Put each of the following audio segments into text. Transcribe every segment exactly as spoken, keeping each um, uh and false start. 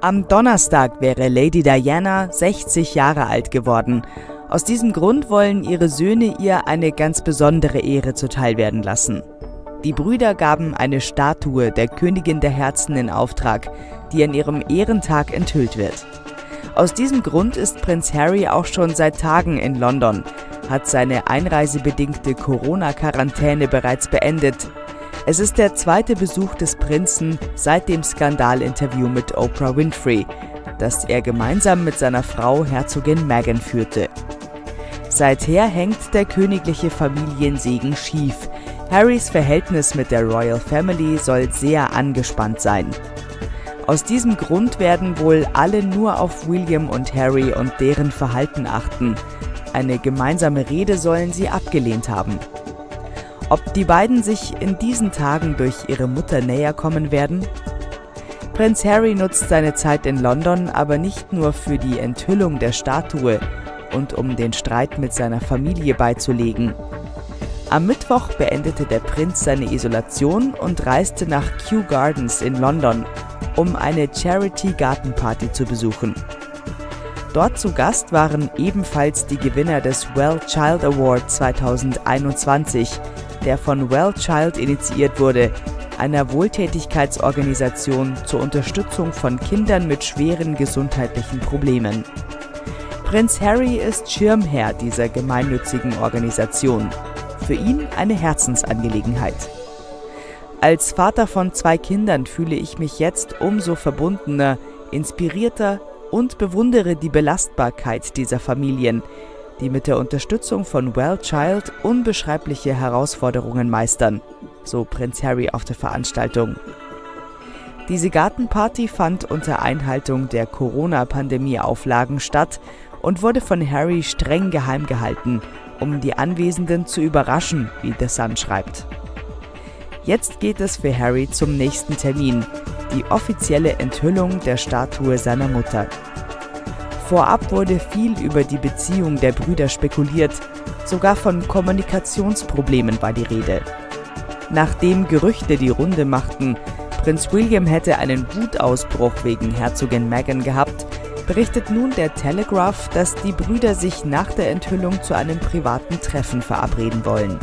Am Donnerstag wäre Lady Diana sechzig Jahre alt geworden. Aus diesem Grund wollen ihre Söhne ihr eine ganz besondere Ehre zuteilwerden lassen. Die Brüder gaben eine Statue der Königin der Herzen in Auftrag, die an ihrem Ehrentag enthüllt wird. Aus diesem Grund ist Prinz Harry auch schon seit Tagen in London, hat seine einreisebedingte Corona-Quarantäne bereits beendet. Es ist der zweite Besuch des Prinzen seit dem Skandalinterview mit Oprah Winfrey, das er gemeinsam mit seiner Frau Herzogin Meghan führte. Seither hängt der königliche Familiensegen schief. Harrys Verhältnis mit der Royal Family soll sehr angespannt sein. Aus diesem Grund werden wohl alle nur auf William und Harry und deren Verhalten achten. Eine gemeinsame Rede sollen sie abgelehnt haben. Ob die beiden sich in diesen Tagen durch ihre Mutter näher kommen werden? Prinz Harry nutzt seine Zeit in London aber nicht nur für die Enthüllung der Statue und um den Streit mit seiner Familie beizulegen. Am Mittwoch beendete der Prinz seine Isolation und reiste nach Kew Gardens in London, um eine Charity-Gartenparty zu besuchen. Dort zu Gast waren ebenfalls die Gewinner des Well Child Award zweitausendeinundzwanzig, der von Well Child initiiert wurde, einer Wohltätigkeitsorganisation zur Unterstützung von Kindern mit schweren gesundheitlichen Problemen. Prinz Harry ist Schirmherr dieser gemeinnützigen Organisation. Für ihn eine Herzensangelegenheit. Als Vater von zwei Kindern fühle ich mich jetzt umso verbundener, inspirierter und bewundere die Belastbarkeit dieser Familien, die mit der Unterstützung von Well Child unbeschreibliche Herausforderungen meistern, so Prinz Harry auf der Veranstaltung. Diese Gartenparty fand unter Einhaltung der Corona-Pandemie-Auflagen statt und wurde von Harry streng geheim gehalten, um die Anwesenden zu überraschen, wie The Sun schreibt. Jetzt geht es für Harry zum nächsten Termin, die offizielle Enthüllung der Statue seiner Mutter. Vorab wurde viel über die Beziehung der Brüder spekuliert, sogar von Kommunikationsproblemen war die Rede. Nachdem Gerüchte die Runde machten, Prinz William hätte einen Wutausbruch wegen Herzogin Meghan gehabt, berichtet nun der Telegraph, dass die Brüder sich nach der Enthüllung zu einem privaten Treffen verabreden wollen.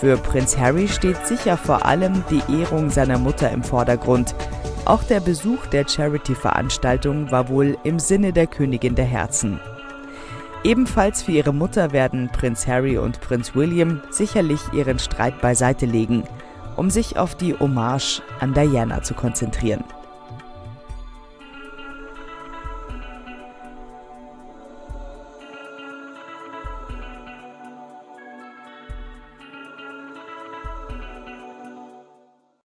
Für Prinz Harry steht sicher vor allem die Ehrung seiner Mutter im Vordergrund. Auch der Besuch der Charity-Veranstaltung war wohl im Sinne der Königin der Herzen. Ebenfalls für ihre Mutter werden Prinz Harry und Prinz William sicherlich ihren Streit beiseite legen, um sich auf die Hommage an Diana zu konzentrieren.